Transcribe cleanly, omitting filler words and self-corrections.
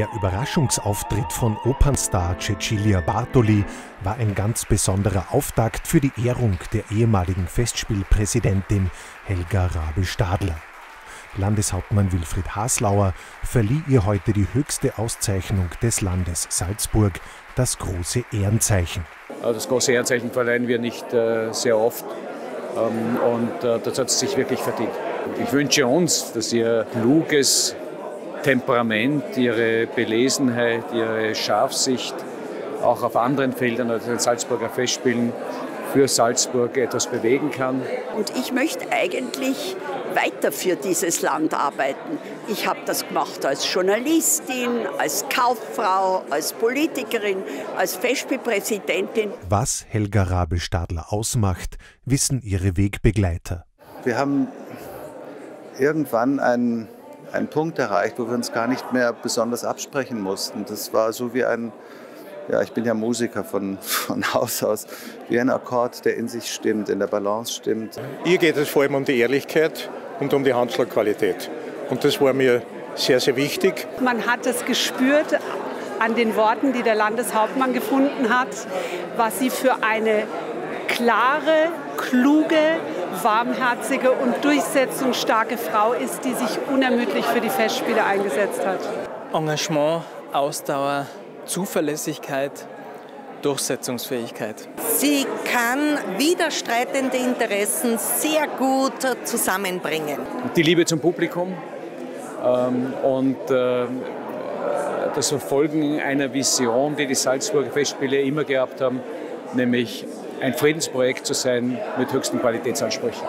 Der Überraschungsauftritt von Opernstar Cecilia Bartoli war ein ganz besonderer Auftakt für die Ehrung der ehemaligen Festspielpräsidentin Helga Rabl-Stadler. Landeshauptmann Wilfried Haslauer verlieh ihr heute die höchste Auszeichnung des Landes Salzburg, das große Ehrenzeichen. Das große Ehrenzeichen verleihen wir nicht sehr oft und das hat sich wirklich verdient. Ich wünsche uns, dass ihr kluges Temperament, ihre Belesenheit, ihre Scharfsicht auch auf anderen Feldern als den Salzburger Festspielen für Salzburg etwas bewegen kann. Und ich möchte eigentlich weiter für dieses Land arbeiten. Ich habe das gemacht als Journalistin, als Kauffrau, als Politikerin, als Festspielpräsidentin. Was Helga Rabl-Stadler ausmacht, wissen ihre Wegbegleiter. Wir haben irgendwann einen Punkt erreicht, wo wir uns gar nicht mehr besonders absprechen mussten. Das war so wie ich bin ja Musiker von Haus aus, wie ein Akkord, der in sich stimmt, in der Balance stimmt. Ihr geht es vor allem um die Ehrlichkeit und um die Handschlagqualität. Und das war mir sehr, sehr wichtig. Man hat es gespürt an den Worten, die der Landeshauptmann gefunden hat, was sie für eine klare, kluge, warmherzige und durchsetzungsstarke Frau ist, die sich unermüdlich für die Festspiele eingesetzt hat. Engagement, Ausdauer, Zuverlässigkeit, Durchsetzungsfähigkeit. Sie kann widerstreitende Interessen sehr gut zusammenbringen. Die Liebe zum Publikum und das Verfolgen einer Vision, die die Salzburger Festspiele immer gehabt haben, nämlich ein Friedensprojekt zu sein mit höchsten Qualitätsansprüchen.